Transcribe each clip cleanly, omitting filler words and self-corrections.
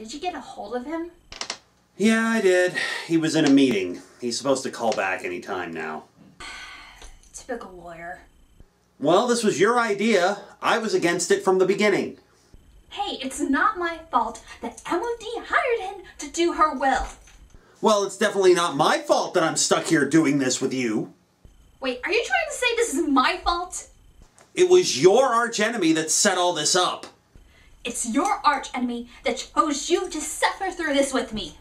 Did you get a hold of him? Yeah, I did. He was in a meeting. He's supposed to call back any time now. Typical lawyer. Well, this was your idea. I was against it from the beginning. Hey, it's not my fault that M.O.D. hired him to do her will. Well, it's definitely not my fault that I'm stuck here doing this with you. Wait, are you trying to say this is my fault? It was your archenemy that set all this up. It's your archenemy that chose you to suffer through this with me.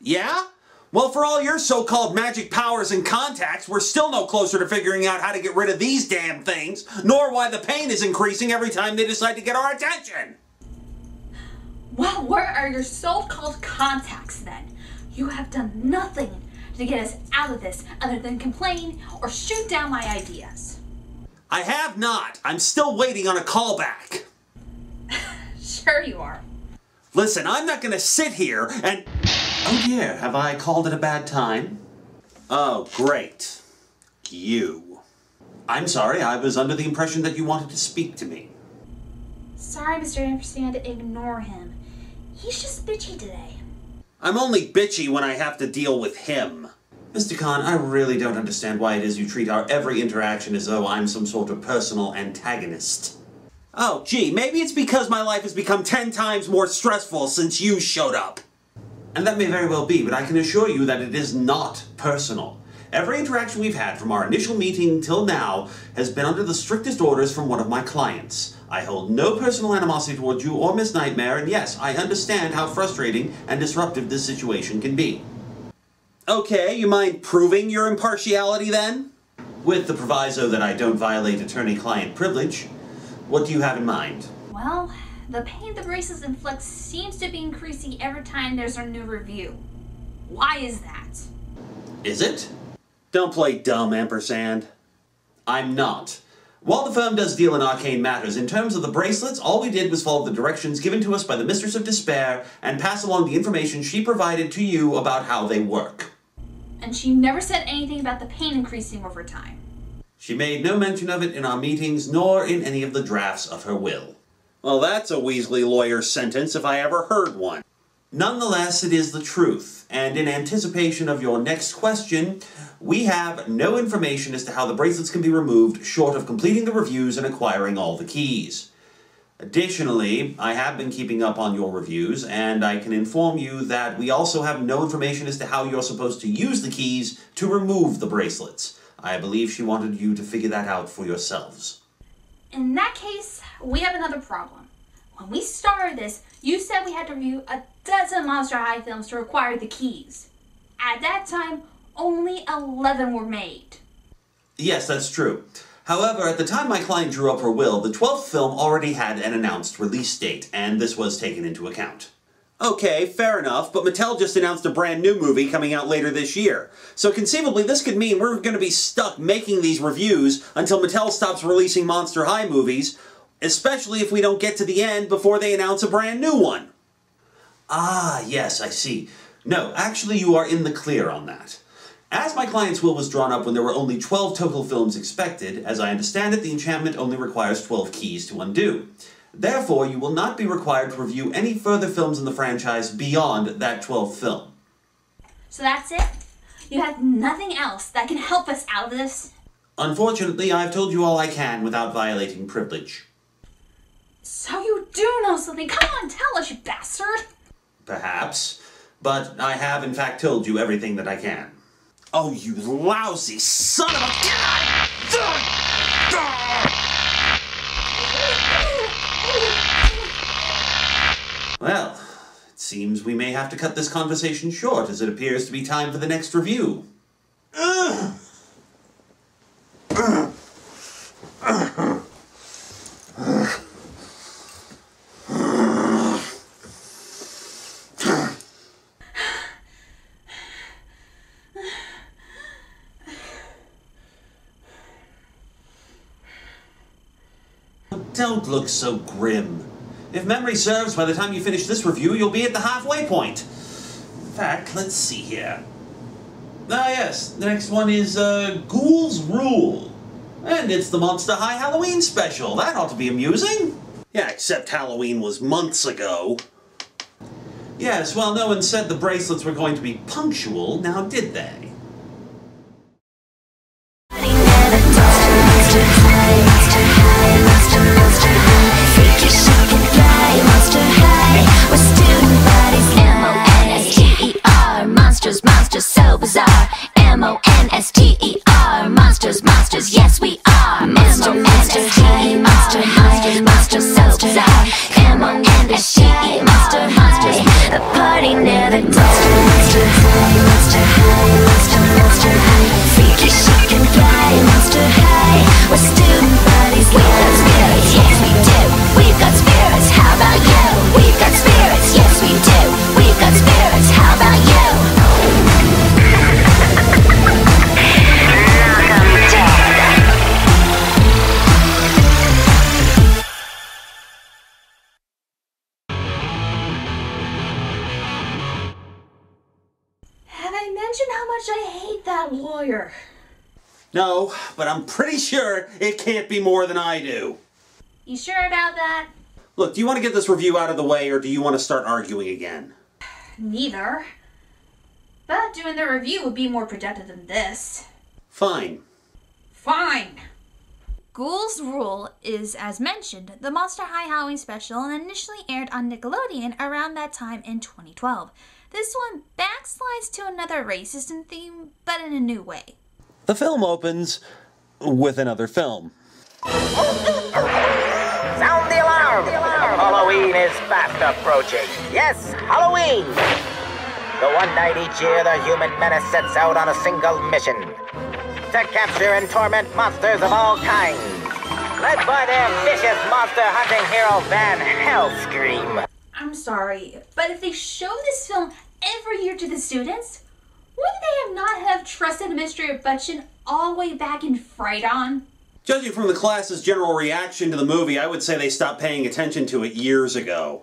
Yeah? Well, for all your so-called magic powers and contacts, we're still no closer to figuring out how to get rid of these damn things, nor why the pain is increasing every time they decide to get our attention. Well, where are your so-called contacts then? You have done nothing to get us out of this other than complain or shoot down my ideas. I have not. I'm still waiting on a callback. Sure you are. Listen, I'm not gonna sit here and... Oh dear, have I called it a bad time? Oh, great. You. I'm sorry, I was under the impression that you wanted to speak to me. Sorry, Mr. Ampersand, ignore him. He's just bitchy today. I'm only bitchy when I have to deal with him. Mr. Khan, I really don't understand why it is you treat our every interaction as though I'm some sort of personal antagonist. Oh, gee, maybe it's because my life has become 10 times more stressful since you showed up. And that may very well be, but I can assure you that it is not personal. Every interaction we've had from our initial meeting till now has been under the strictest orders from one of my clients. I hold no personal animosity towards you or Miss Nightmare, and yes, I understand how frustrating and disruptive this situation can be. Okay, you mind proving your impartiality then? With the proviso that I don't violate attorney-client privilege, what do you have in mind? Well... the pain the braces inflict seems to be increasing every time there's a new review. Why is that? Is it? Don't play dumb, Ampersand. I'm not. While the firm does deal in arcane matters, in terms of the bracelets, all we did was follow the directions given to us by the Mistress of Despair and pass along the information she provided to you about how they work. And she never said anything about the pain increasing over time. She made no mention of it in our meetings, nor in any of the drafts of her will. Well, that's a Weasley lawyer sentence if I ever heard one. Nonetheless, it is the truth, and in anticipation of your next question, we have no information as to how the bracelets can be removed short of completing the reviews and acquiring all the keys. Additionally, I have been keeping up on your reviews, and I can inform you that we also have no information as to how you're supposed to use the keys to remove the bracelets. I believe she wanted you to figure that out for yourselves. In that case, we have another problem. When we started this, you said we had to review 12 Monster High films to acquire the keys. At that time, only 11 were made. Yes, that's true. However, at the time my client drew up her will, the 12th film already had an announced release date, and this was taken into account. Okay, fair enough, but Mattel just announced a brand new movie coming out later this year. So conceivably this could mean we're going to be stuck making these reviews until Mattel stops releasing Monster High movies, especially if we don't get to the end before they announce a brand new one. Ah, yes, I see. No, actually you are in the clear on that. As my client's will was drawn up when there were only 12 total films expected, as I understand it, the enchantment only requires 12 keys to undo. Therefore, you will not be required to review any further films in the franchise beyond that 12th film. So that's it? You have nothing else that can help us out of this? Unfortunately, I've told you all I can without violating privilege. So you do know something. Come on, tell us, you bastard! Perhaps, but I have in fact told you everything that I can. Oh, you lousy son of a... Well, it seems we may have to cut this conversation short, as it appears to be time for the next review. Don't look so grim. If memory serves, by the time you finish this review, you'll be at the halfway point. In fact, let's see here. Ah, yes, the next one is Ghouls Rule. And it's the Monster High Halloween special. That ought to be amusing. Yeah, except Halloween was months ago. Yes, well, no one said the bracelets were going to be punctual, now did they? Monsters, so bizarre. M-O-N-S-T-E-R. Monsters, monsters, yes we are. Monster, M-O-N-S-T-E-R. Monsters, monsters, so bizarre. M-O-N-S-T-E-R. Monster, monsters, a party never dies. Monster high, monster high, monster, monster high. Freaky, chic, and fly, monster high. We're student buddies, we've got spirits, yes we do. We've got spirits, how about you? We've got spirits, yes we do. We've got spirits, how about you? I hate that lawyer. No, but I'm pretty sure it can't be more than I do. You sure about that? Look, do you want to get this review out of the way, or do you want to start arguing again? Neither. But doing the review would be more productive than this. Fine. Fine! Ghouls Rule is, as mentioned, the Monster High Halloween special and initially aired on Nickelodeon around that time in 2012. This one backslides to another racist theme, but in a new way. The film opens with another film. Sound the alarm! Halloween is fast approaching. Yes, Halloween! The one night each year the human menace sets out on a single mission. To capture and torment monsters of all kinds. Led by their vicious monster hunting hero Van Hellscream. I'm sorry, but if they show this film every year to the students, wouldn't they have not have trusted the mystery of Butchin all the way back in Frydon? Judging from the class's general reaction to the movie, I would say they stopped paying attention to it years ago.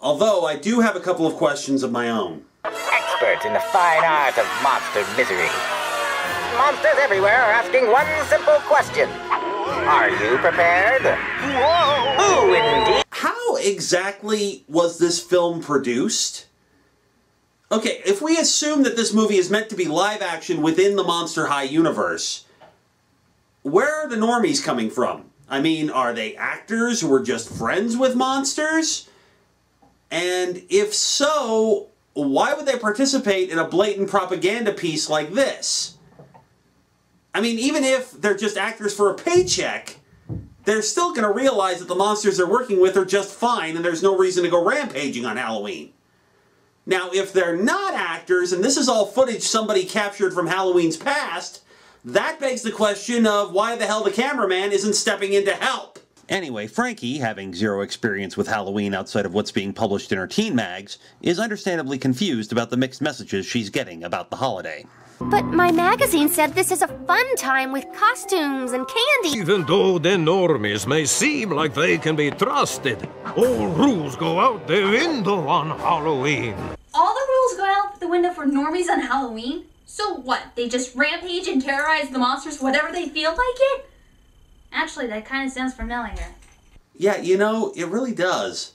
Although, I do have a couple of questions of my own. Expert in the fine art of monster misery. Monsters everywhere are asking one simple question. Are you prepared? Whoa! Ooh, indeed! How exactly was this film produced? Okay, if we assume that this movie is meant to be live action within the Monster High universe, where are the normies coming from? I mean, are they actors who were just friends with monsters? And if so, why would they participate in a blatant propaganda piece like this? I mean, even if they're just actors for a paycheck, they're still going to realize that the monsters they're working with are just fine and there's no reason to go rampaging on Halloween. Now, if they're not actors, and this is all footage somebody captured from Halloween's past, that begs the question of why the hell the cameraman isn't stepping in to help. Anyway, Frankie, having zero experience with Halloween outside of what's being published in her teen mags, is understandably confused about the mixed messages she's getting about the holiday. But my magazine said this is a fun time with costumes and candy. Even though the normies may seem like they can be trusted, all rules go out the window on Halloween. All the rules go out the window for normies on Halloween? So what, they just rampage and terrorize the monsters whatever they feel like it? Actually, that kind of sounds familiar. Yeah, you know, it really does.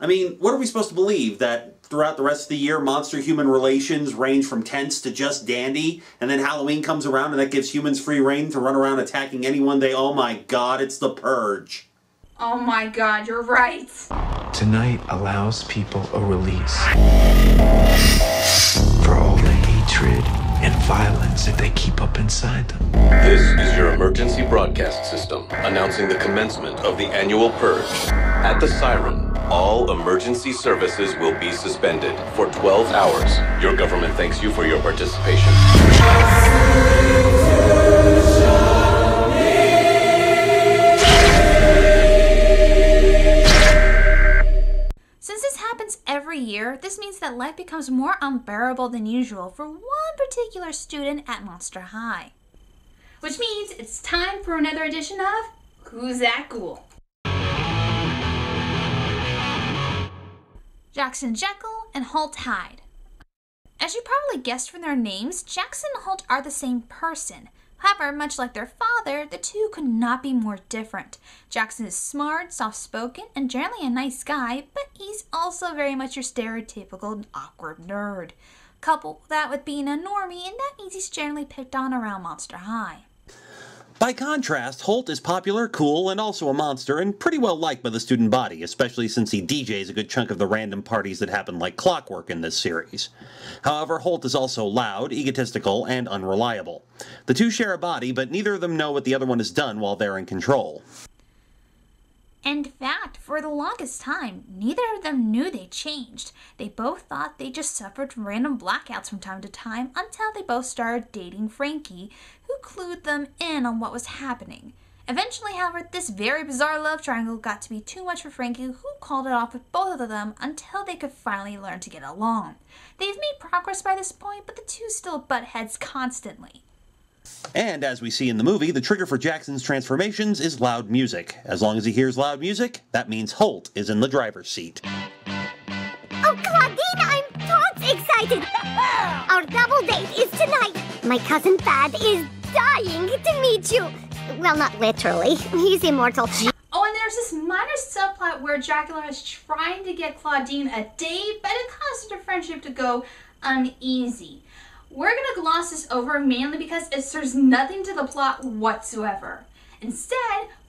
I mean, what are we supposed to believe, that throughout the rest of the year, monster-human relations range from tense to just dandy, and then Halloween comes around and that gives humans free reign to run around attacking anyone they... Oh my god, it's the purge. Oh my god, you're right. Tonight allows people a release for all the hatred and violence that they keep up inside them. This is your emergency broadcast system announcing the commencement of the annual purge. At the siren, all emergency services will be suspended for 12 hours. Your government thanks you for your participation. Since this happens every year, this means that life becomes more unbearable than usual for one particular student at Monster High. Which means it's time for another edition of Who's That Ghoul? Jackson Jekyll and Holt Hyde. As you probably guessed from their names, Jackson and Holt are the same person. However, much like their father, the two could not be more different. Jackson is smart, soft-spoken, and generally a nice guy, but he he's also very much your stereotypical awkward nerd. Couple that with being a normie, and that means he's generally picked on around Monster High. By contrast, Holt is popular, cool, and also a monster, and pretty well liked by the student body, especially since he DJs a good chunk of the random parties that happen like clockwork in this series. However, Holt is also loud, egotistical, and unreliable. The two share a body, but neither of them know what the other one has done while they're in control. In fact, for the longest time, neither of them knew they changed. They both thought they just suffered from random blackouts from time to time until they both started dating Frankie, who clued them in on what was happening. Eventually, however, this very bizarre love triangle got to be too much for Frankie, who called it off with both of them until they could finally learn to get along. They've made progress by this point, but the two still butt heads constantly. And as we see in the movie, the trigger for Jackson's transformations is loud music. As long as he hears loud music, that means Holt is in the driver's seat. Oh, Claudine, I'm tons excited! Our double date is tonight! My cousin Thad is dying to meet you! Well, not literally. He's immortal. Oh, and there's this minor subplot where Dracula is trying to get Claudine a date, but it causes their friendship to go uneasy. We're gonna gloss this over mainly because it serves nothing to the plot whatsoever. Instead,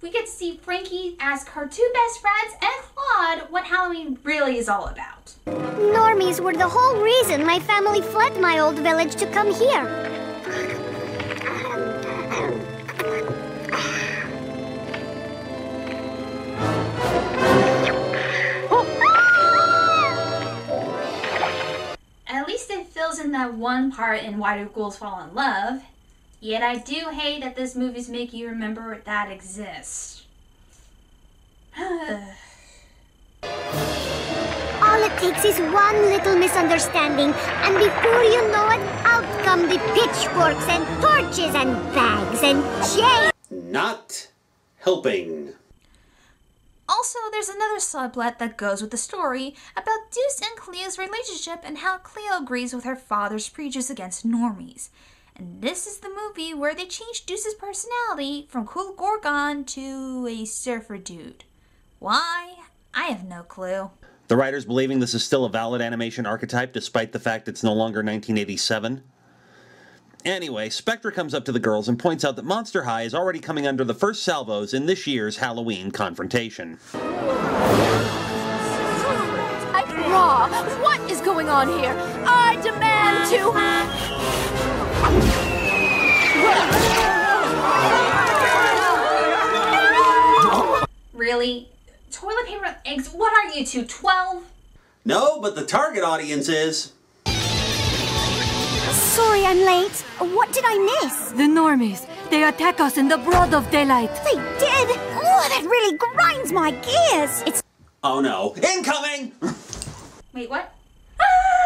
we get to see Frankie ask her two best friends and Claude what Halloween really is all about. Normies were the whole reason my family fled my old village to come here. In that one part in Why Do Ghouls Fall in Love, yet I do hate that this movie's making you remember that exists. All it takes is one little misunderstanding, and before you know it, out come the pitchforks and torches and bags and chains. Not helping. Also, there's another subplot that goes with the story about Deuce and Cleo's relationship and how Cleo agrees with her father's prejudice against normies. And this is the movie where they change Deuce's personality from cool gorgon to a surfer dude. Why? I have no clue. The writers believing this is still a valid animation archetype despite the fact it's no longer 1987. Anyway, Spectra comes up to the girls and points out that Monster High is already coming under the first salvos in this year's Halloween confrontation. Raw, what is going on here? I demand to... Really? Toilet paper and eggs? What are you two, 12? No, but the target audience is... Sorry I'm late. What did I miss? The normies. They attack us in the broad of daylight. They did? Oh, that really grinds my gears. It's... Oh no. Incoming! Wait, what?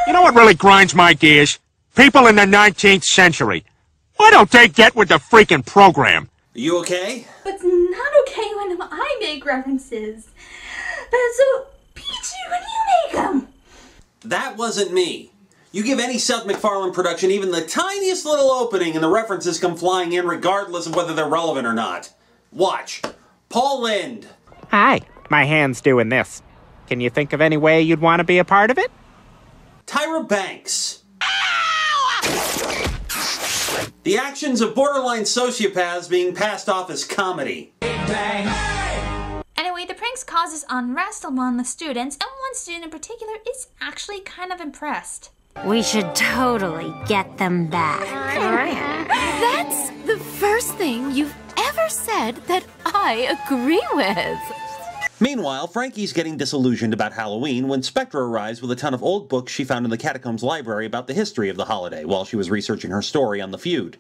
You know what really grinds my gears? People in the 19th century. Why don't they get with the freaking program? Are you okay? But it's not okay when I make references. But so, Peachy, when you make them? That wasn't me. You give any Seth MacFarlane production even the tiniest little opening and the references come flying in regardless of whether they're relevant or not. Watch. Paul Lind. Hi. My hand's doing this. Can you think of any way you'd want to be a part of it? Tyra Banks. Ow! The actions of borderline sociopaths being passed off as comedy. Bang. The pranks causes unrest among the students, and one student in particular is actually kind of impressed. We should totally get them back. That's the first thing you've ever said that I agree with. Meanwhile, Frankie's getting disillusioned about Halloween when Spectra arrives with a ton of old books she found in the Catacombs library about the history of the holiday while she was researching her story on the feud.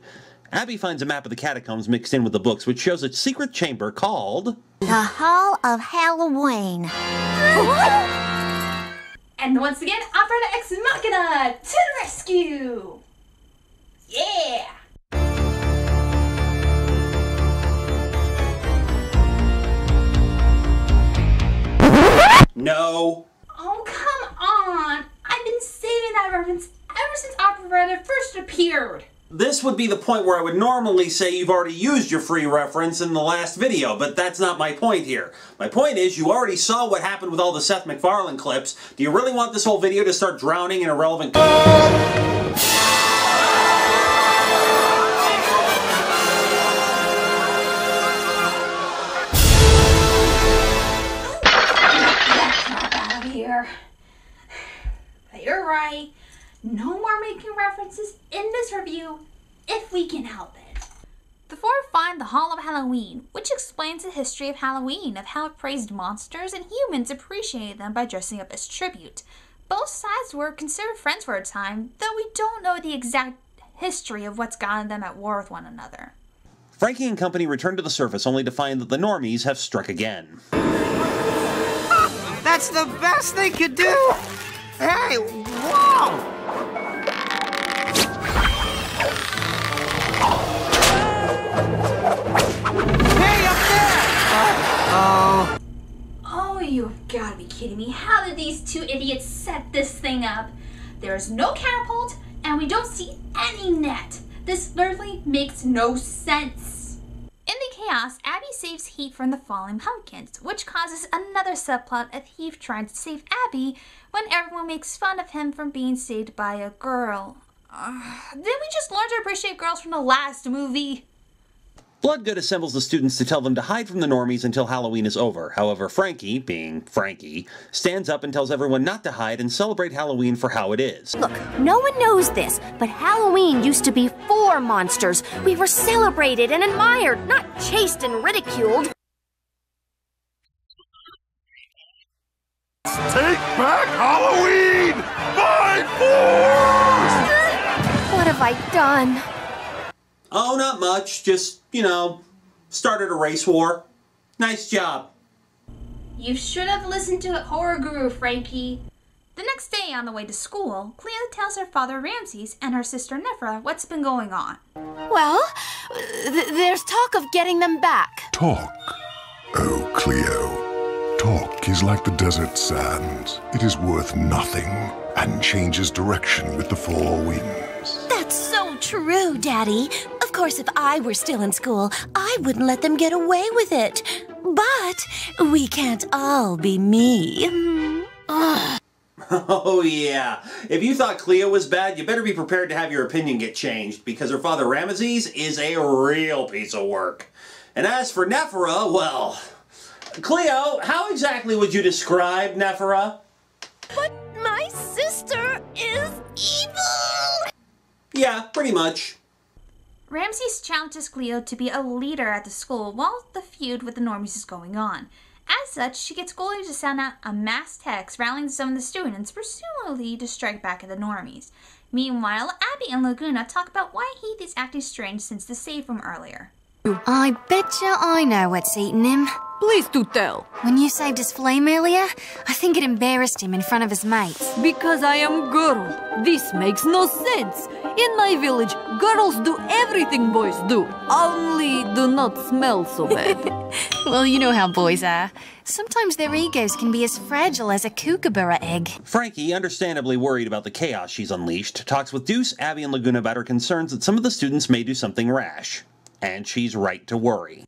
Abby finds a map of the catacombs mixed in with the books, which shows a secret chamber called... The Hall of Halloween. And once again, Operetta Ex Machina to the rescue! Yeah! No! Oh, come on! I've been saving that reference ever since Operetta first appeared! This would be the point where I would normally say you've already used your free reference in the last video, but that's not my point here. My point is you already saw what happened with all the Seth MacFarlane clips. Do you really want this whole video to start drowning in irrelevant clips? You're right. No more making references in this review, if we can help it. The four find the Hall of Halloween, which explains the history of Halloween, of how praised monsters and humans appreciated them by dressing up as tribute. Both sides were considered friends for a time, though we don't know the exact history of what's gotten them at war with one another. Frankie and company return to the surface only to find that the normies have struck again. That's the best they could do! Hey, whoa! Hey, up there! Uh-oh. Oh, you've got to be kidding me. How did these two idiots set this thing up? There is no catapult, and we don't see any net. This literally makes no sense. In the chaos, Abby saves Heath from the falling pumpkins, which causes another subplot of Heath trying to save Abby when everyone makes fun of him for being saved by a girl. Did we just learn to appreciate girls from the last movie? Bloodgood assembles the students to tell them to hide from the normies until Halloween is over. However, Frankie, being Frankie, stands up and tells everyone not to hide and celebrate Halloween for how it is. Look, no one knows this, but Halloween used to be for monsters. We were celebrated and admired, not chased and ridiculed. Take back Halloween by force! What have I done? Oh, not much. Just, you know, started a race war. Nice job. You should have listened to horror guru, Frankie. The next day on the way to school, Cleo tells her father Ramses and her sister Nephera what's been going on. Well, there's talk of getting them back. Talk? Oh, Cleo. Talk is like the desert sands. It is worth nothing and changes direction with the four winds. That's so true, Daddy. Of course, if I were still in school, I wouldn't let them get away with it. But we can't all be me. Oh, yeah. If you thought Cleo was bad, you better be prepared to have your opinion get changed, because her father Ramses is a real piece of work. And as for Nephera, well... Cleo, how exactly would you describe Nephera? But my sister is evil! Yeah, pretty much. Ramses challenges Cleo to be a leader at the school while the feud with the normies is going on. As such, she gets Ghoulia to send out a mass text rallying some of the students, presumably to strike back at the normies. Meanwhile, Abby and Lagoona talk about why Heath is acting strange since the save from earlier. I betcha I know what's eating him. Please do tell. When you saved his flame earlier, I think it embarrassed him in front of his mates. Because I am girl. This makes no sense. In my village, girls do everything boys do. Only do not smell so bad. Well, you know how boys are. Sometimes their egos can be as fragile as a kookaburra egg. Frankie, understandably worried about the chaos she's unleashed, talks with Deuce, Abby, and Lagoona about her concerns that some of the students may do something rash. And she's right to worry.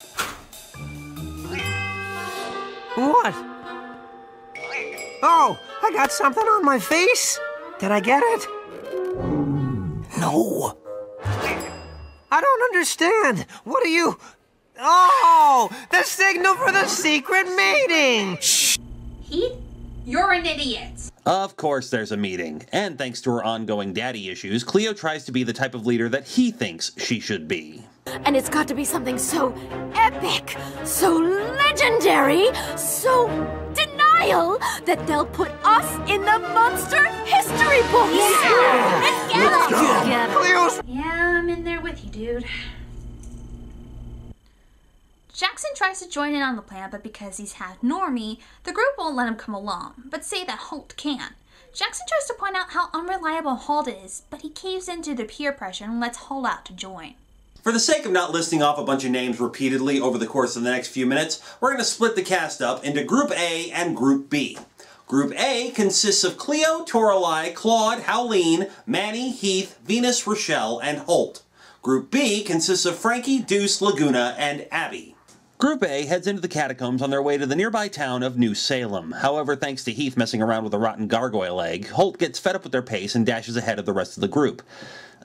What? Oh, I got something on my face. Did I get it? No. I don't understand. What are you... Oh, the signal for the secret meeting. Shh. Heath, you're an idiot. Of course there's a meeting. And thanks to her ongoing daddy issues, Cleo tries to be the type of leader that he thinks she should be. And it's got to be something so epic, so legendary, so denial, that they'll put us in the monster history book! Yeah! Let's get Let's go. Yeah, I'm in there with you, dude. Jackson tries to join in on the plan, but because he's half normie, the group won't let him come along, but say that Holt can. Jackson tries to point out how unreliable Holt is, but he caves into the peer pressure and lets Holt out to join. For the sake of not listing off a bunch of names repeatedly over the course of the next few minutes, we're going to split the cast up into Group A and Group B. Group A consists of Cleo, Toralai, Claude, Howleen, Manny, Heath, Venus, Rochelle, and Holt. Group B consists of Frankie, Deuce, Lagoona, and Abby. Group A heads into the catacombs on their way to the nearby town of New Salem. However, thanks to Heath messing around with a rotten gargoyle egg, Holt gets fed up with their pace and dashes ahead of the rest of the group.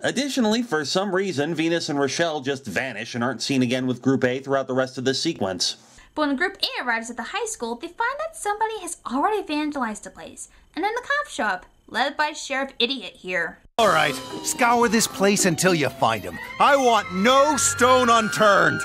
Additionally, for some reason, Venus and Rochelle just vanish and aren't seen again with Group A throughout the rest of this sequence. But when Group A arrives at the high school, they find that somebody has already vandalized the place. And then the cops show up, led by Sheriff Idiot here. Alright, scour this place until you find him. I want no stone unturned!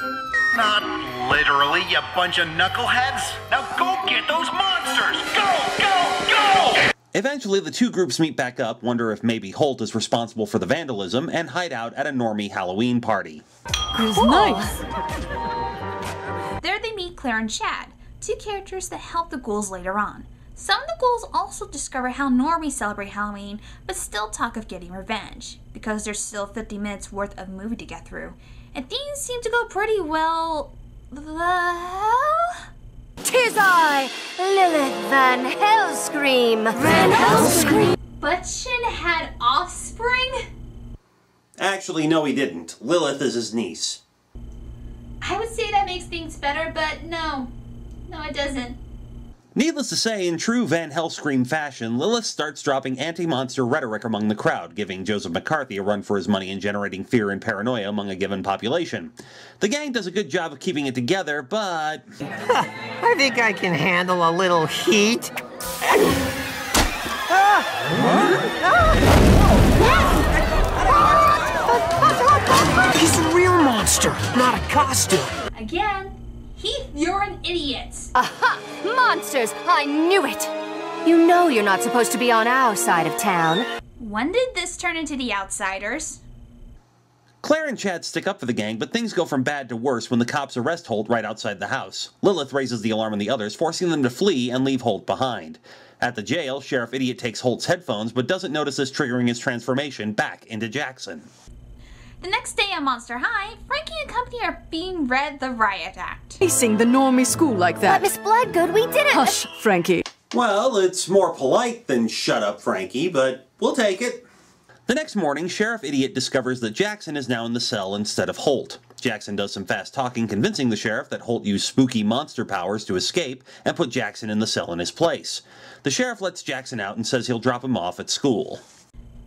Not literally, you bunch of knuckleheads. Now go get those monsters! Go, go, go! Eventually, the two groups meet back up, wonder if maybe Holt is responsible for the vandalism, and hide out at a normie Halloween party. It was nice! There they meet Claire and Chad, two characters that help the ghouls later on. Some of the ghouls also discover how normies celebrate Halloween, but still talk of getting revenge, because there's still 50 minutes worth of movie to get through. And things seem to go pretty well... Tis I, Lilith Van Hellscream! Van Hellscream! Butchin had offspring? Actually, no he didn't. Lilith is his niece. I would say that makes things better, but no. No, it doesn't. Needless to say, in true Van Hellscream fashion, Lilith starts dropping anti-monster rhetoric among the crowd, giving Joseph McCarthy a run for his money and generating fear and paranoia among a given population. The gang does a good job of keeping it together, but... I think I can handle a little heat. He's a real monster, not a costume. Again. Heath, you're an idiot! Aha! Monsters! I knew it! You know you're not supposed to be on our side of town. When did this turn into the outsiders? Claire and Chad stick up for the gang, but things go from bad to worse when the cops arrest Holt right outside the house. Lilith raises the alarm on the others, forcing them to flee and leave Holt behind. At the jail, Sheriff Idiot takes Holt's headphones, but doesn't notice this, triggering his transformation back into Jackson. The next day on Monster High, Frankie and company are being read the Riot Act. Facing the normie school like that. But Miss Bloodgood, we did it! Hush, Frankie. Well, it's more polite than shut up, Frankie, but we'll take it. The next morning, Sheriff Idiot discovers that Jackson is now in the cell instead of Holt. Jackson does some fast talking, convincing the sheriff that Holt used spooky monster powers to escape and put Jackson in the cell in his place. The sheriff lets Jackson out and says he'll drop him off at school.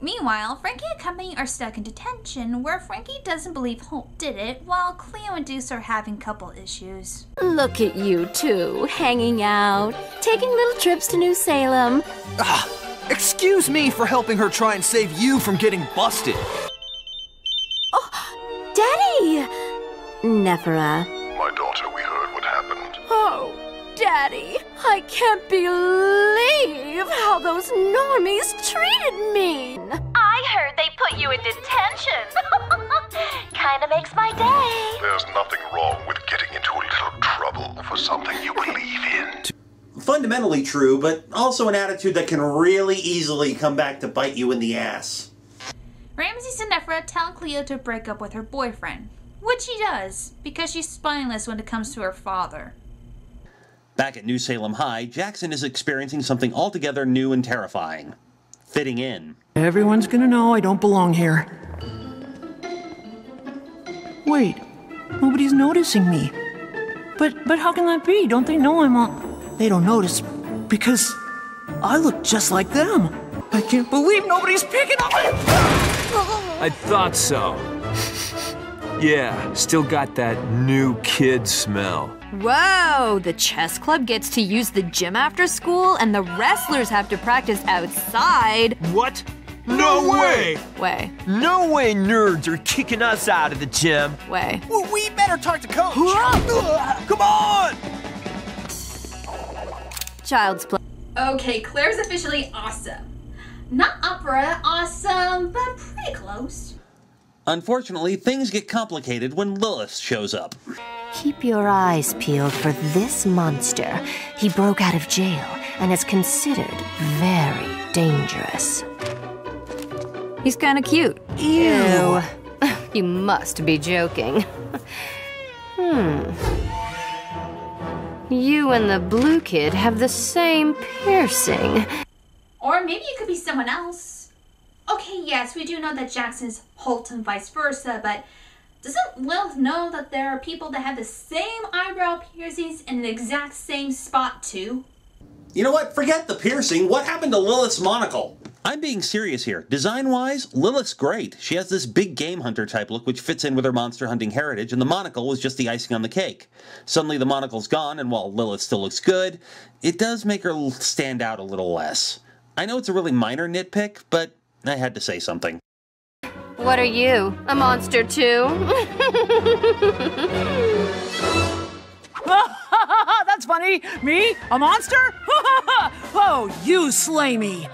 Meanwhile, Frankie and company are stuck in detention, where Frankie doesn't believe Holt did it, while Cleo and Deuce are having couple issues. Look at you two, hanging out, taking little trips to New Salem. Excuse me for helping her try and save you from getting busted. Oh, Daddy! Nephera. My daughter, we heard what happened. Oh, Daddy, I can't believe how those normies treated me. I heard they put you in detention. Kinda makes my day. There's nothing wrong with getting into a little trouble for something you believe in. Fundamentally true, but also an attitude that can really easily come back to bite you in the ass. Ramses and Nephera tell Cleo to break up with her boyfriend, which she does, because she's spineless when it comes to her father. Back at New Salem High, Jackson is experiencing something altogether new and terrifying. Fitting in. Everyone's gonna know I don't belong here. Wait, nobody's noticing me. But how can that be? Don't they know I'm on... They don't notice because I look just like them. I can't believe nobody's picking up me! I thought so. Yeah, still got that new kid smell. Whoa, the chess club gets to use the gym after school and the wrestlers have to practice outside. What? No way! Way. No way nerds are kicking us out of the gym. Way. Well, we better talk to Coach. Come on! Child's play. Okay, Claire's officially awesome. Not opera awesome, but pretty close. Unfortunately, things get complicated when Lilith shows up. Keep your eyes peeled for this monster. He broke out of jail and is considered very dangerous. He's kind of cute. Ew. You must be joking. You and the blue kid have the same piercing. Or maybe it could be someone else. Okay, yes, we do know that Jackson's Holt and vice versa, but doesn't Lilith know that there are people that have the same eyebrow piercings in the exact same spot, too? You know what? Forget the piercing. What happened to Lilith's monocle? I'm being serious here. Design-wise, Lilith's great. She has this big game hunter type look which fits in with her monster hunting heritage, and the monocle was just the icing on the cake. Suddenly the monocle's gone, and while Lilith still looks good, it does make her stand out a little less. I know it's a really minor nitpick, but I had to say something. What are you? A monster too? That's funny! Me? A monster? Oh, you slay me!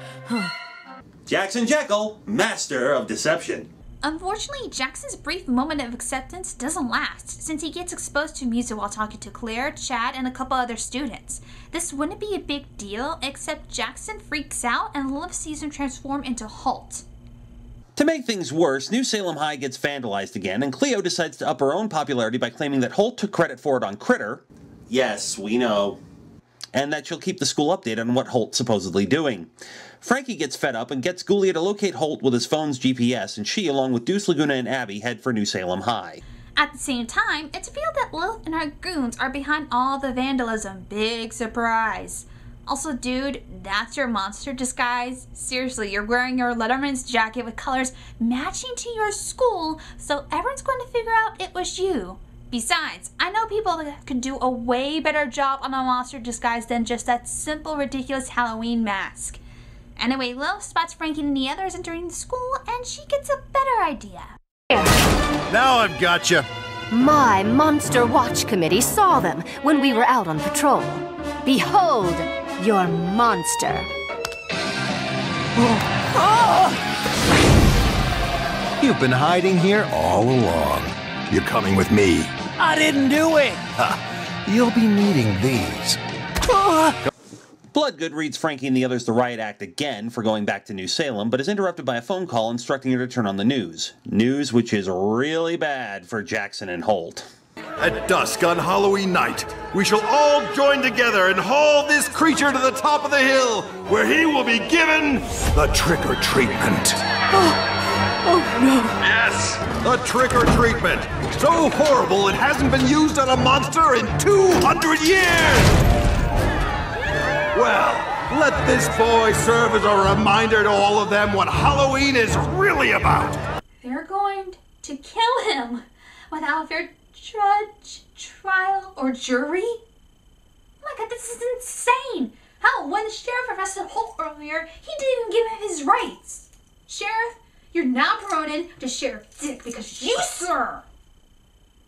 Jackson Jekyll, master of deception. Unfortunately, Jackson's brief moment of acceptance doesn't last, since he gets exposed to music while talking to Claire, Chad, and a couple other students. This wouldn't be a big deal, except Jackson freaks out and Lilith sees him transform into Holt. To make things worse, New Salem High gets vandalized again, and Cleo decides to up her own popularity by claiming that Holt took credit for it on Critter. Yes, we know. And that she'll keep the school updated on what Holt's supposedly doing. Frankie gets fed up and gets Ghoulia to locate Holt with his phone's GPS, and she, along with Deuce, Lagoona, and Abby, head for New Salem High. At the same time, it's revealed that Lilith and her goons are behind all the vandalism. Big surprise. Also, dude, that's your monster disguise? Seriously, you're wearing your Letterman's jacket with colors matching to your school, so everyone's going to figure out it was you. Besides, I know people that could do a way better job on a monster disguise than just that simple, ridiculous Halloween mask. Anyway, Lilith spots Frankie and the others entering the school, and she gets a better idea. Now I've got you. My monster watch committee saw them when we were out on patrol. Behold, your monster. Oh. Oh. You've been hiding here all along. You're coming with me. I didn't do it! You'll be needing these. Bloodgood reads Frankie and the others the riot act again for going back to New Salem, but is interrupted by a phone call instructing her to turn on the news. News which is really bad for Jackson and Holt. At dusk on Halloween night, we shall all join together and haul this creature to the top of the hill, where he will be given the trick-or-treatment. Oh no. Yes, a trick-or-treatment. So horrible it hasn't been used on a monster in 200 years. Well, let this boy serve as a reminder to all of them what Halloween is really about. They're going to kill him without their judge, trial, or jury? Oh my god, this is insane. Hell, when the sheriff arrested Holt earlier, he didn't even give him his rights. Sheriff, you're now promoted to Sheriff Dick because you, sir,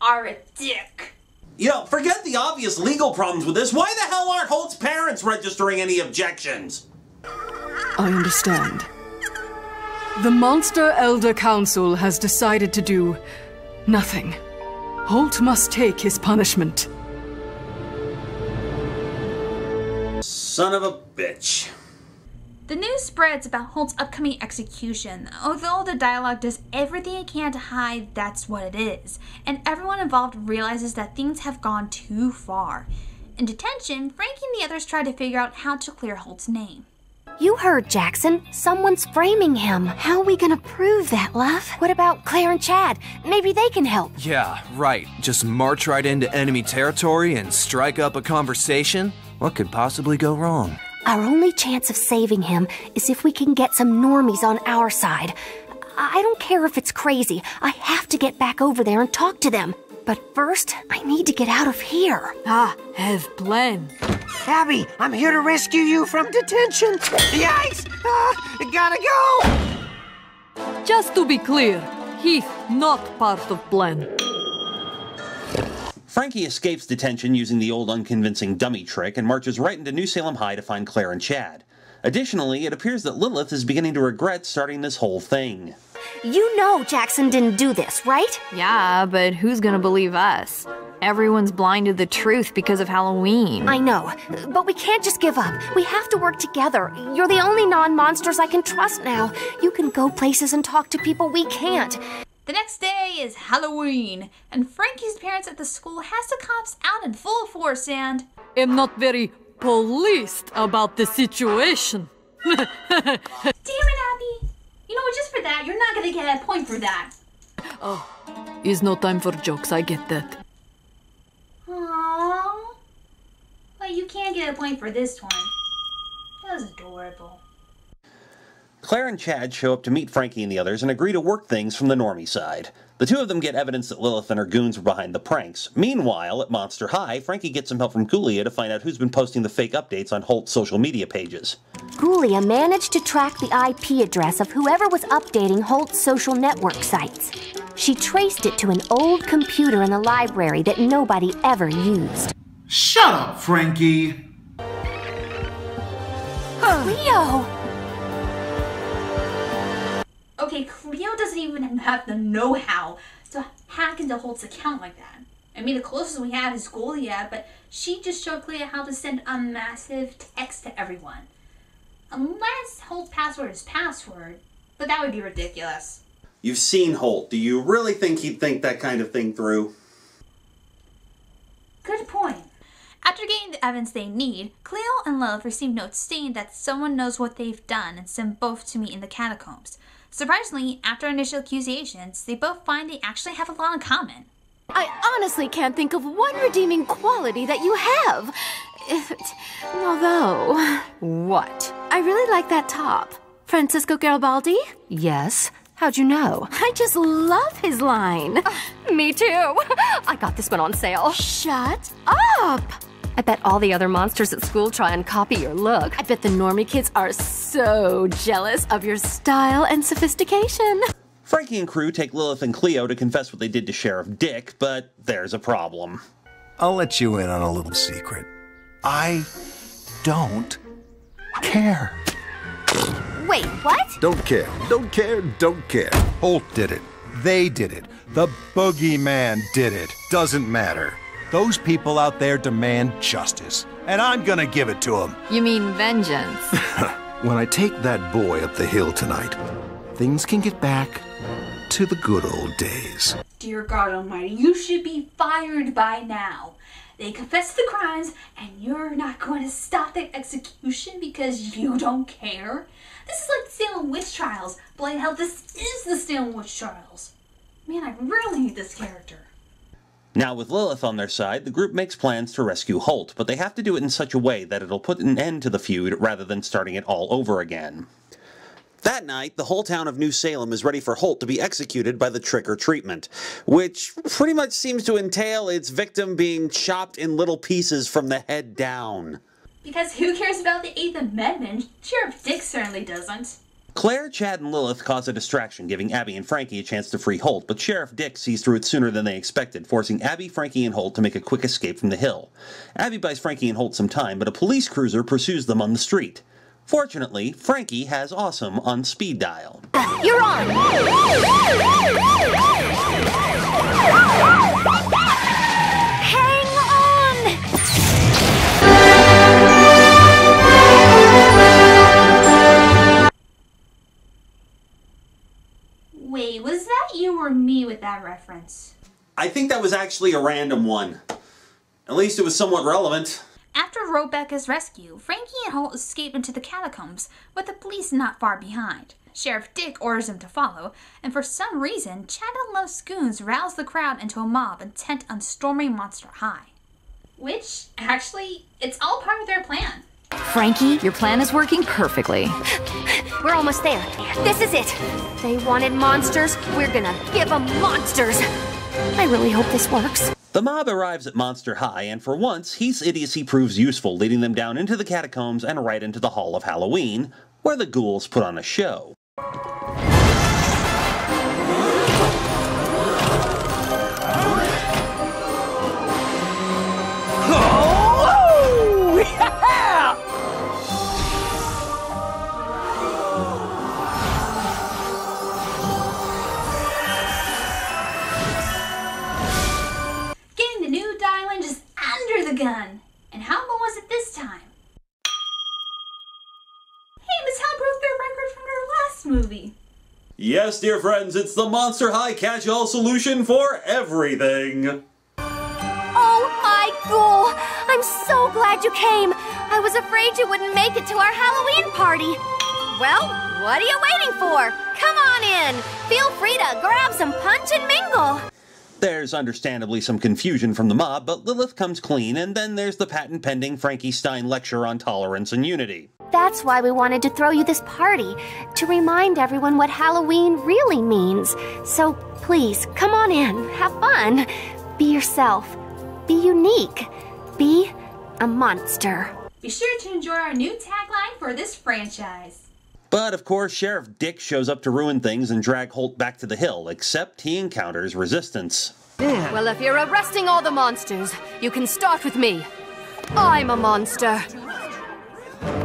are a dick. You know, forget the obvious legal problems with this. Why the hell aren't Holt's parents registering any objections? I understand. The Monster Elder Council has decided to do nothing. Holt must take his punishment. Son of a bitch. The news spreads about Holt's upcoming execution, although the dialogue does everything it can to hide that's what it is, and everyone involved realizes that things have gone too far. In detention, Frankie and the others try to figure out how to clear Holt's name. You heard, Jackson. Someone's framing him. How are we gonna prove that, love? What about Claire and Chad? Maybe they can help. Yeah, right. Just march right into enemy territory and strike up a conversation? What could possibly go wrong? Our only chance of saving him is if we can get some normies on our side. I don't care if it's crazy. I have to get back over there and talk to them. But first, I need to get out of here. Ah, have plan. Abby, I'm here to rescue you from detention. The ice! Gotta go! Just to be clear, Heath not part of plan. Frankie escapes detention using the old unconvincing dummy trick and marches right into New Salem High to find Claire and Chad. Additionally, it appears that Lilith is beginning to regret starting this whole thing. You know Jackson didn't do this, right? Yeah, but who's gonna believe us? Everyone's blind to the truth because of Halloween. I know, but we can't just give up. We have to work together. You're the only non-monsters I can trust now. You can go places and talk to people we can't. The next day is Halloween, and Frankie's parents at the school has the cops out in full force and... I'm not very policed about the situation. Damn it, Abby. You You know what, just for that, you're not gonna get a point for that. Oh, it's no time for jokes, I get that. Aww. Well, you can't get a point for this one. That was adorable. Claire and Chad show up to meet Frankie and the others and agree to work things from the normie side. The two of them get evidence that Lilith and her goons were behind the pranks. Meanwhile, at Monster High, Frankie gets some help from Ghoulia to find out who's been posting the fake updates on Holt's social media pages. Ghoulia managed to track the IP address of whoever was updating Holt's social network sites. She traced it to an old computer in the library that nobody ever used. Shut up, Frankie! Cleo! Okay, Cleo doesn't even have the know-how to hack into Holt's account like that. I mean, the closest we have is Ghoulia, but she just showed Cleo how to send a massive text to everyone. Unless Holt's password is password, but that would be ridiculous. You've seen Holt. Do you really think he'd think that kind of thing through? Good point. After getting the evidence they need, Cleo and Lilith receive notes stating that someone knows what they've done and send both to meet in the catacombs. Surprisingly, after initial accusations, they both find they actually have a lot in common. I honestly can't think of one redeeming quality that you have. Although... What? I really like that top. Francisco Garibaldi? Yes. How'd you know? I just love his line. Me too. I got this one on sale. Shut up! I bet all the other monsters at school try and copy your look. I bet the normie kids are so jealous of your style and sophistication. Frankie and crew take Lilith and Cleo to confess what they did to Sheriff Dick, but there's a problem. I'll let you in on a little secret. I don't care. Wait, what? Don't care, don't care, don't care. Holt did it. They did it. The boogeyman did it. Doesn't matter. Those people out there demand justice, and I'm gonna give it to them. You mean vengeance? When I take that boy up the hill tonight, things can get back to the good old days. Dear God Almighty, you should be fired by now. They confessed the crimes, and you're not going to stop the execution because you don't care? This is like the Salem Witch Trials. Blind hell, this is the Salem Witch Trials. Man, I really need this character. Now, with Lilith on their side, the group makes plans to rescue Holt, but they have to do it in such a way that it'll put an end to the feud rather than starting it all over again. That night, the whole town of New Salem is ready for Holt to be executed by the trick-or-treatment, which pretty much seems to entail its victim being chopped in little pieces from the head down. Because who cares about the 8th Amendment? Sheriff Dick certainly doesn't. Claire, Chad, and Lilith cause a distraction, giving Abby and Frankie a chance to free Holt, but Sheriff Dick sees through it sooner than they expected, forcing Abby, Frankie, and Holt to make a quick escape from the hill. Abby buys Frankie and Holt some time, but a police cruiser pursues them on the street. Fortunately, Frankie has Awesome on speed dial. You're on! Hang on! Wait, was that you or me with that reference? I think that was actually a random one. At least it was somewhat relevant. After Rebecca's rescue, Frankie and Holt escape into the catacombs, with the police not far behind. Sheriff Dick orders them to follow, and for some reason, Chad and Lilith's goons rouse the crowd into a mob intent on storming Monster High. Which, actually, it's all part of their plan. Frankie, your plan is working perfectly. We're almost there. This is it. They wanted monsters. We're gonna give them monsters. I really hope this works. The mob arrives at Monster High, and for once, Heath's idiocy proves useful, leading them down into the catacombs and right into the Hall of Halloween, where the ghouls put on a show. Gun. And how long was it this time? Hey, Mattel broke their record from their last movie. Yes, dear friends, it's the Monster High catch-all solution for everything. Oh my ghoul! I'm so glad you came. I was afraid you wouldn't make it to our Halloween party. Well, what are you waiting for? Come on in! Feel free to grab some punch and mingle! There's understandably some confusion from the mob, but Lilith comes clean, and then there's the patent-pending Frankie Stein lecture on tolerance and unity. That's why we wanted to throw you this party, to remind everyone what Halloween really means. So please, come on in, have fun. Be yourself. Be unique. Be a monster. Be sure to enjoy our new tagline for this franchise. But of course, Sheriff Dick shows up to ruin things and drag Holt back to the hill, except he encounters resistance. Well, if you're arresting all the monsters, you can start with me. I'm a monster.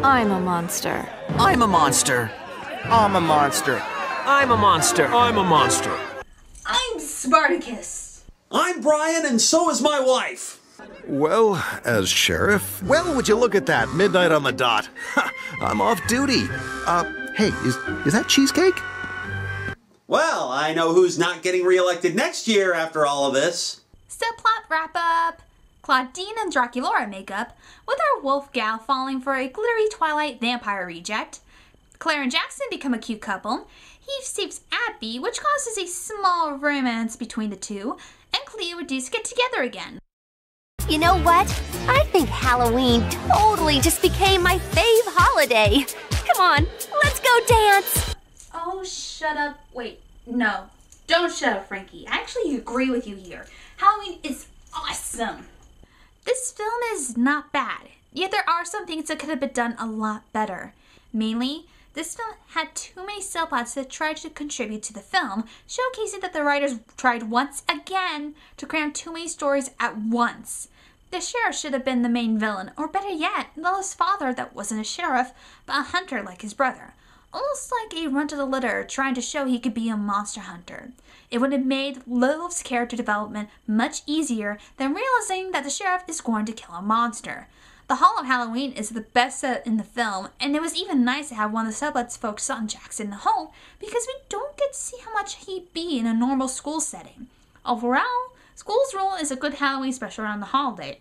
I'm a monster. I'm a monster. I'm a monster. I'm a monster. I'm a monster. I'm Spartacus. I'm Brian, and so is my wife. Well, as sheriff, well, would you look at that, midnight on the dot. Ha, I'm off duty. Hey, is that cheesecake? Well, I know who's not getting reelected next year after all of this. Subplot wrap-up. Clawdeen and Draculaura make up, with our wolf gal falling for a glittery Twilight vampire reject. Claire and Jackson become a cute couple. Heath saves Abby, which causes a small romance between the two. And Cleo and Deuce get together again. You know what? I think Halloween totally just became my fave holiday. Come on, let's go dance! Oh, shut up. Wait, no. Don't shut up, Frankie. I actually agree with you here. Halloween is awesome. This film is not bad, yet there are some things that could have been done a lot better. Mainly, this film had too many subplots that tried to contribute to the film, showcasing that the writers tried once again to cram too many stories at once. The sheriff should have been the main villain, or better yet, Lilith's father that wasn't a sheriff, but a hunter like his brother. Almost like a runt of the litter trying to show he could be a monster hunter. It would have made Lilith's character development much easier than realizing that the sheriff is going to kill a monster. The Hall of Halloween is the best set in the film, and it was even nice to have one of the subplots focus on Jackson the Holt because we don't get to see how much he'd be in a normal school setting. Overall, Ghouls Rule is a good Halloween special around the holiday.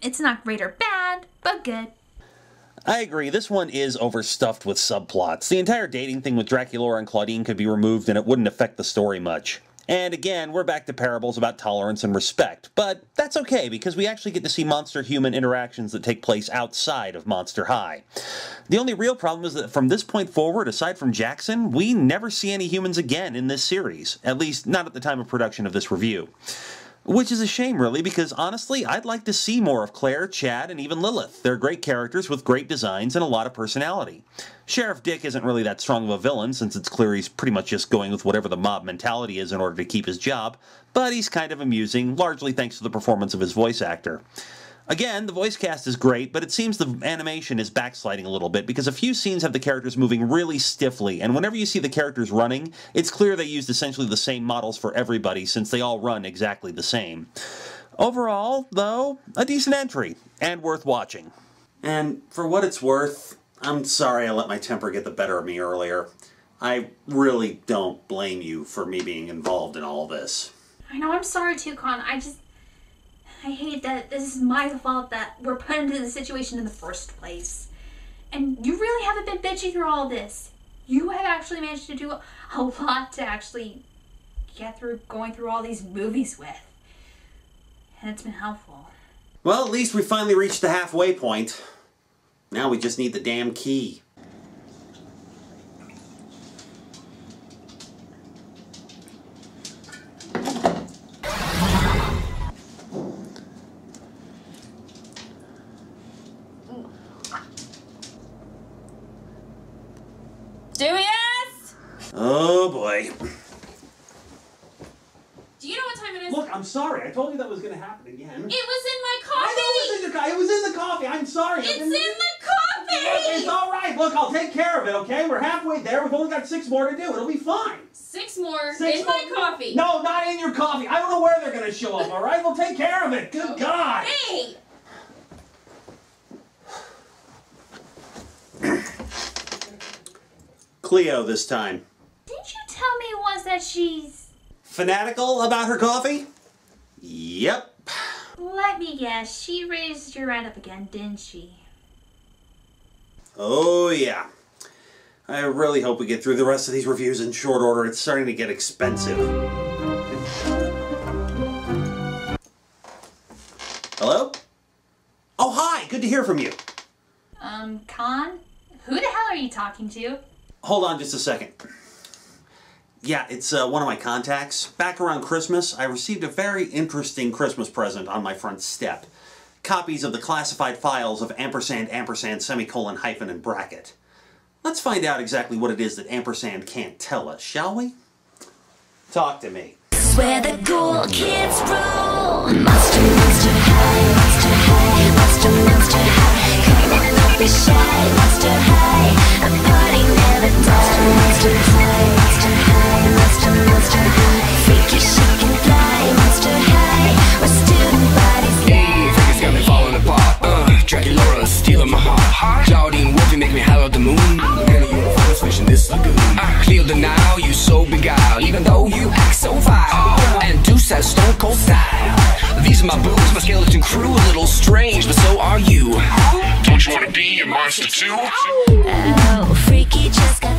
It's not great or bad, but good. I agree, this one is overstuffed with subplots. The entire dating thing with Draculaura and Clawdeen could be removed and it wouldn't affect the story much. And again, we're back to parables about tolerance and respect, but that's okay because we actually get to see monster-human interactions that take place outside of Monster High. The only real problem is that from this point forward, aside from Jackson, we never see any humans again in this series, at least not at the time of production of this review. Which is a shame, really, because honestly, I'd like to see more of Claire, Chad, and even Lilith. They're great characters with great designs and a lot of personality. Sheriff Dick isn't really that strong of a villain, since it's clear he's pretty much just going with whatever the mob mentality is in order to keep his job, but he's kind of amusing, largely thanks to the performance of his voice actor. Again, the voice cast is great, but it seems the animation is backsliding a little bit because a few scenes have the characters moving really stiffly, and whenever you see the characters running, it's clear they used essentially the same models for everybody since they all run exactly the same. Overall, though, a decent entry, and worth watching. And for what it's worth, I'm sorry I let my temper get the better of me earlier. I really don't blame you for me being involved in all this. I know, I'm sorry too, Con. I hate that this is my fault that we're put into this situation in the first place. And you really haven't been bitchy through all this. You have actually managed to do a lot to actually get through going through all these movies with. And it's been helpful. Well, at least we finally reached the halfway point. Now we just need the damn key. Dubious? Oh boy. Do you know what time it is? Look, I'm sorry. I told you that was going to happen again. It was in my coffee! I know it was in the coffee. It was in the coffee. I'm sorry. It's in the coffee! It's alright. Look, I'll take care of it, okay? We're halfway there. We've only got 6 more to do. It'll be fine. 6 more? In my coffee? No, not in your coffee. I don't know where they're going to show up, alright? We'll take care of it. Good God. Hey! Cleo this time. Didn't you tell me once that she's... fanatical about her coffee? Yep. Let me guess, she raised your rent up again, didn't she? Oh yeah. I really hope we get through the rest of these reviews in short order. It's starting to get expensive. Hello? Oh, hi! Good to hear from you. Khan? Who the hell are you talking to? Hold on just a second. Yeah, it's one of my contacts. Back around Christmas, I received a very interesting Christmas present on my front step. Copies of the classified files of &, $, :, :, :, :, :, :. Let's find out exactly what it is that Ampersand can't tell us, shall we? Talk to me. This is where the ghoul kids roll. Monster, monster high, monster high, monster, monster high. Come on, don't be shy, monster high. A party never dies. Monster, monster high, monster high, monster, monster high. Freaky, shake and fly, monster high. Where student bodies leave. Frankie got me falling apart. Draculaura stealing my heart. Claudine Wolfie make me howl at the moon. Girl, you're a force fish in this lagoon. Cleo denial, you so beguiled, even though you act so vile. And Deuce has stone cold style. These are my boobs, my skeleton crew. A little strange, but so are you. Don't you wanna be a monster too? Oh, freaky just got